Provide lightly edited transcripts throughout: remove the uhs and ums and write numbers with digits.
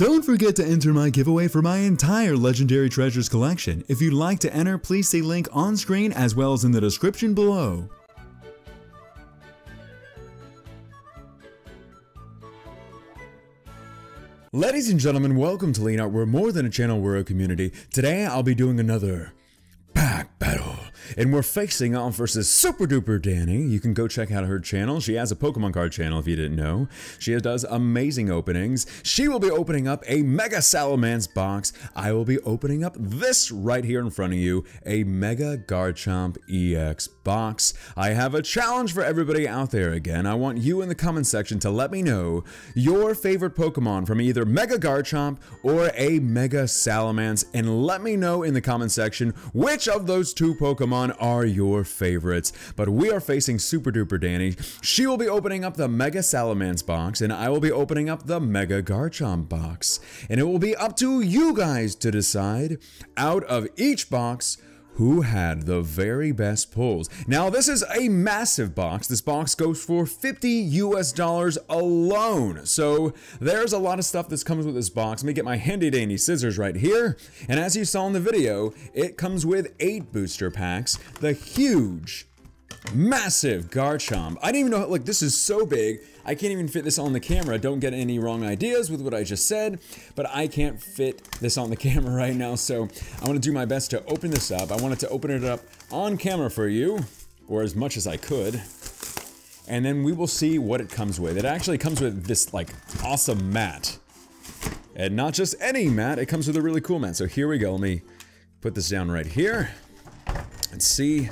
Don't forget to enter my giveaway for my entire Legendary Treasures collection. If you'd like to enter, please see link on screen as well as in the description below. Ladies and gentlemen, welcome to Leonhart. We're more than a channel, we're a community. Today I'll be doing another pack battle, and we're facing off versus Super Duper Dani. You can go check out her channel. She has a Pokemon card channel if you didn't know. She does amazing openings. She will be opening up a Mega Salamence box. I will be opening up this right here in front of you, a Mega Garchomp EX box. I have a challenge for everybody out there again. I want you in the comment section to let me know your favorite Pokemon from either Mega Garchomp or a Mega Salamence, and let me know in the comment section which of those two Pokemon are your favorites. But we are facing Super Duper Dani. She will be opening up the Mega Salamence box, and I will be opening up the Mega Garchomp box. And it will be up to you guys to decide out of each box who had the very best pulls. Now, this is a massive box. This box goes for $50 alone. So there's a lot of stuff that comes with this box. Let me get my handy dandy scissors right here. And as you saw in the video, it comes with 8 booster packs, the huge, massive Garchomp. I didn't even know, like, this is so big. I can't even fit this on the camera. Don't get any wrong ideas with what I just said, but I can't fit this on the camera right now. So I want to do my best to open this up. I wanted to open it up on camera for you, or as much as I could. And then we will see what it comes with. It actually comes with this like awesome mat, and not just any mat. It comes with a really cool mat. So here we go. Let me put this down right here and see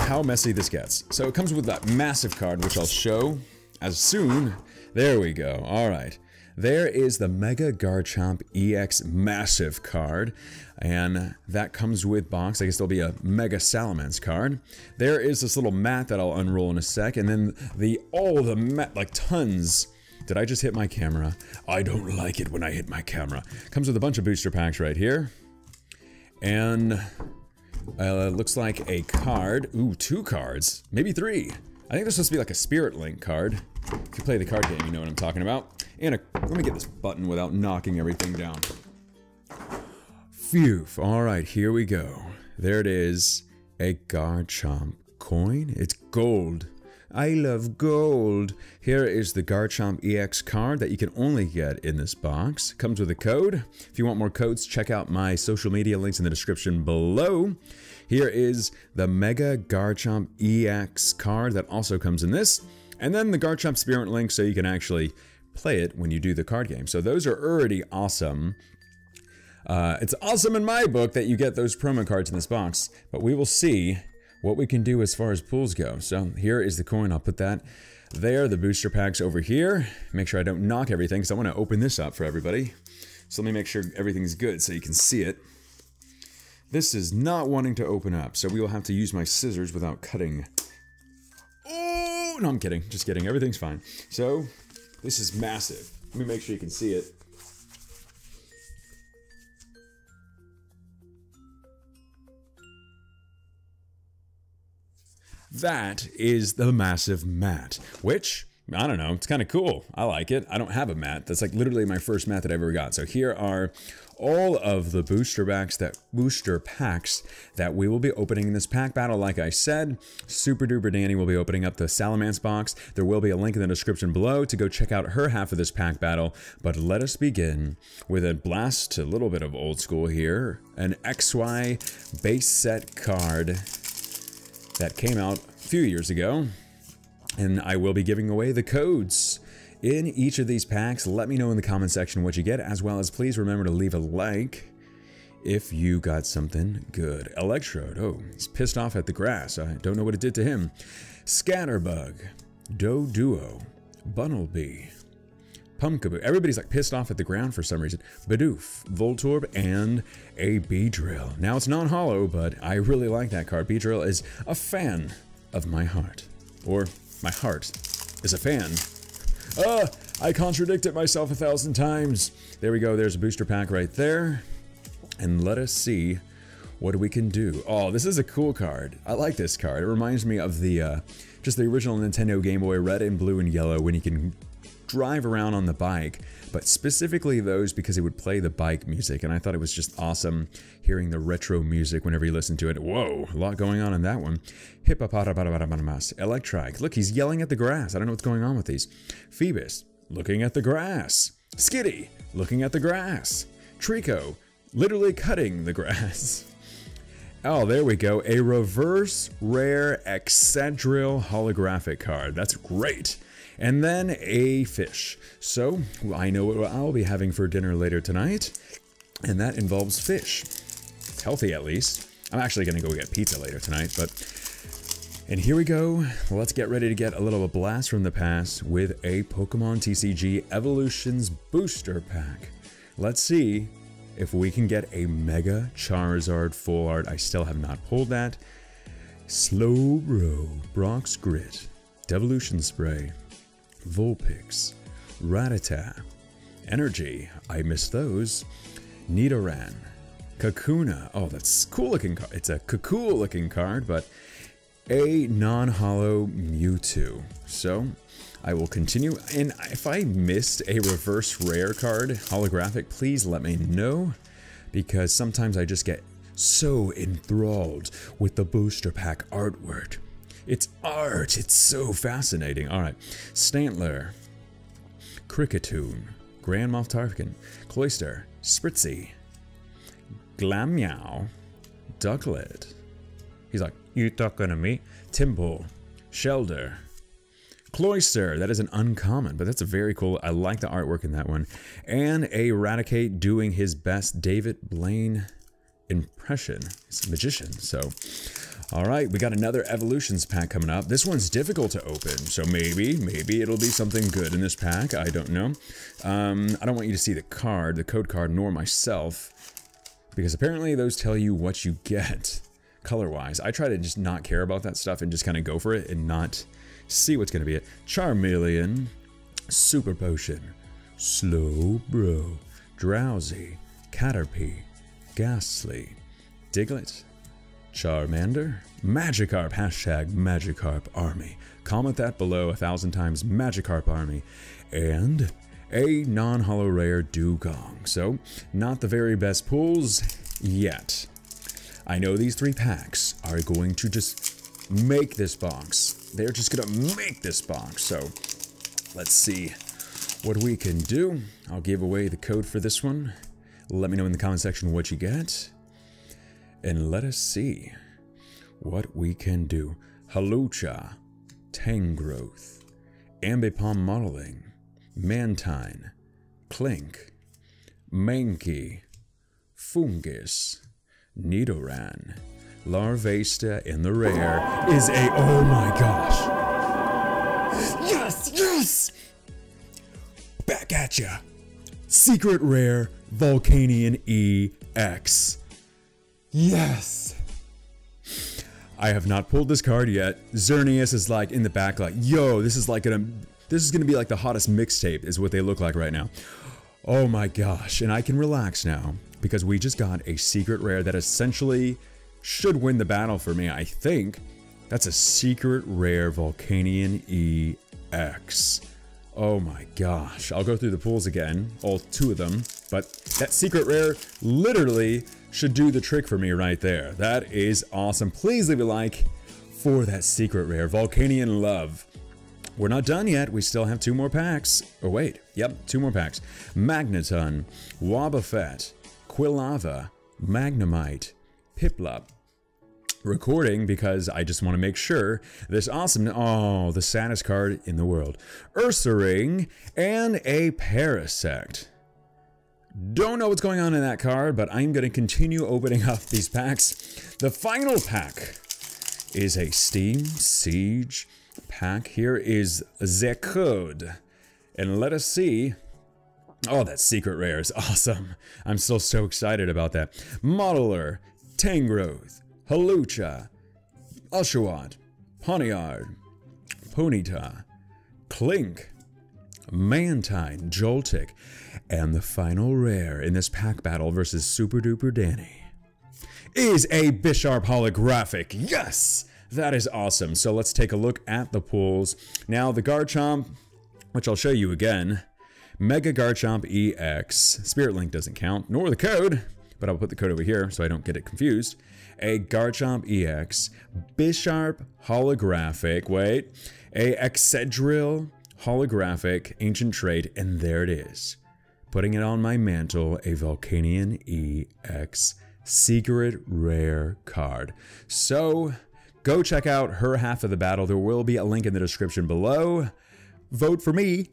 how messy this gets. So it comes with that massive card, which I'll show as soon. There we go. All right. There is the Mega Garchomp EX massive card, and that comes with box. I guess there'll be a Mega Salamence card. There is this little mat that I'll unroll in a sec, and then the all the mat, like tons. Did I just hit my camera? I don't like it when I hit my camera. Comes with a bunch of booster packs right here, and looks like a card. Ooh, 2 cards, maybe 3. I think there's supposed to be like a Spirit Link card. If you play the card game, you know what I'm talking about. And let me get this button without knocking everything down. Phew. All right, here we go. There it is, a Garchomp coin. It's gold. I love gold. Here is the Garchomp EX card that you can only get in this box. Comes with a code. If you want more codes, check out my social media links in the description below. Here is the Mega Garchomp EX card that also comes in this. And then the Garchomp Spirit link, so you can actually play it when you do the card game. So those are already awesome. It's awesome in my book that you get those promo cards in this box, but we will see what we can do as far as pulls go. So here is the coin. I'll put that there. The booster packs over here. Make sure I don't knock everything, because I want to open this up for everybody. So let me make sure everything's good so you can see it. This is not wanting to open up, so we will have to use my scissors without cutting. Oh, no, I'm kidding. Just kidding. Everything's fine. So this is massive. Let me make sure you can see it. That is the massive mat, which, I don't know, it's kind of cool. I like it. I don't have a mat. That's like literally my first mat that I ever got. So here are all of the booster packs that we will be opening in this pack battle. Like I said, Super Duper Dani will be opening up the Salamence box. There will be a link in the description below to go check out her half of this pack battle. But let us begin with a blast, a little bit of old school here, an XY base set card that came out a few years ago, and I will be giving away the codes in each of these packs. Let me know in the comment section what you get, as well as please remember to leave a like if you got something good. Electrode, oh, he's pissed off at the grass. I don't know what it did to him. Scatterbug, Doduo, Bunnelby, Pumpkaboo. Everybody's like pissed off at the ground for some reason. Bidoof, Voltorb, and a Beedrill. Now it's non-hollow, but I really like that card. Beedrill is a fan of my heart. Or my heart is a fan. I contradicted myself 1,000 times. There we go. There's a booster pack right there. And let us see what we can do. Oh, this is a cool card. I like this card. It reminds me of the just the original Nintendo Game Boy Red and Blue and Yellow, when you can drive around on the bike, but specifically those because it would play the bike music, and I thought it was just awesome hearing the retro music whenever you listen to it. Whoa, a lot going on in that one. Hippopotamus, Electrike, look, he's yelling at the grass. I don't know what's going on with these. Phoebus, looking at the grass. Skitty, looking at the grass. Trico, literally cutting the grass. Oh, there we go. A reverse rare Excadrill holographic card. That's great. And then a fish. So I know what I'll be having for dinner later tonight, and that involves fish. It's healthy, at least. I'm actually going to go get pizza later tonight, but... And here we go. Let's get ready to get a little blast from the past with a Pokemon TCG Evolutions Booster Pack. Let's see if we can get a Mega Charizard Full Art. I still have not pulled that. Slowbro, Brock's Grit, Devolution Spray, Vulpix, Rattata, Energy, I missed those, Nidoran, Kakuna, oh that's cool looking card, it's a cool looking card, but a non-holo Mewtwo. So I will continue, and if I missed a reverse rare card holographic, please let me know, because sometimes I just get so enthralled with the booster pack artwork. It's art, it's so fascinating. Alright, Stantler, Cricketune, Grand Moff Tarkin, Cloyster, Spritzy, Glammeow, Ducklet, he's like, you talking to me? Timbull, Shelder, Cloyster, that is an uncommon, but that's a very cool, I like the artwork in that one. And Eradicate doing his best David Blaine impression. He's a magician, so. All right, we got another Evolutions pack coming up. This one's difficult to open, so maybe it'll be something good in this pack, I don't know. I don't want you to see the card, the code card, nor myself, because apparently those tell you what you get color-wise. I try to just not care about that stuff and just kind of go for it and not see what's going to be it. Charmeleon, Super Potion, Slowbro, Drowsy, Caterpie, Ghastly, Diglett, Charmander, Magikarp, hashtag Magikarp Army. Comment that below 1,000 times, Magikarp Army. And a non-holo rare Dewgong. So, not the very best pulls yet. I know these three packs are going to just make this box. They're just gonna make this box, so let's see what we can do. I'll give away the code for this one. Let me know in the comment section what you get, and let us see what we can do. Hawlucha, Tangrowth, Ambipom Modeling, Mantine, Clink, Mankey, Fungus, Nidoran, Larvesta in the rare is a, oh my gosh, yes, yes, back at ya, secret rare Volcanion EX, yes. I have not pulled this card yet. Xerneas is like in the back like, yo, this is like gonna, this is gonna be like the hottest mixtape is what they look like right now. Oh my gosh, and I can relax now because we just got a secret rare that essentially should win the battle for me, I think. That's a secret rare Volcanion EX. Oh my gosh. I'll go through the pools again, all two of them, but that secret rare literally should do the trick for me right there. That is awesome. Please leave a like for that secret rare. Volcanion love. We're not done yet. We still have two more packs. Oh wait, yep, two more packs. Magneton, Wobbuffet, Quilava, Magnemite, Piplup. Recording because I just want to make sure this awesome, oh, the saddest card in the world. Ursaring and a Parasect. Don't know what's going on in that card, but I'm going to continue opening up these packs. The final pack is a Steam Siege pack. Here is the code, and let us see. Oh, that secret rare is awesome. I'm still so excited about that. Modeler, Tangrowth, Hawlucha, Oshawott, Pontiard, Ponyta, Clink, Mantine, Joltik, and the final rare in this pack battle versus Super Duper Dani is a Bisharp Holographic. Yes! That is awesome. So let's take a look at the pools. Now the Garchomp, which I'll show you again. Mega Garchomp EX. Spirit link doesn't count, nor the code, but I'll put the code over here so I don't get it confused. A Garchomp EX. Bisharp Holographic. Wait. A Excedrill Holographic Ancient Trait. And there it is. Putting it on my mantle, a Volcanion EX Secret Rare card. So, go check out her half of the battle. There will be a link in the description below. Vote for me.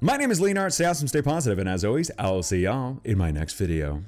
My name is Leonhart. Stay awesome, stay positive, and as always, I'll see y'all in my next video.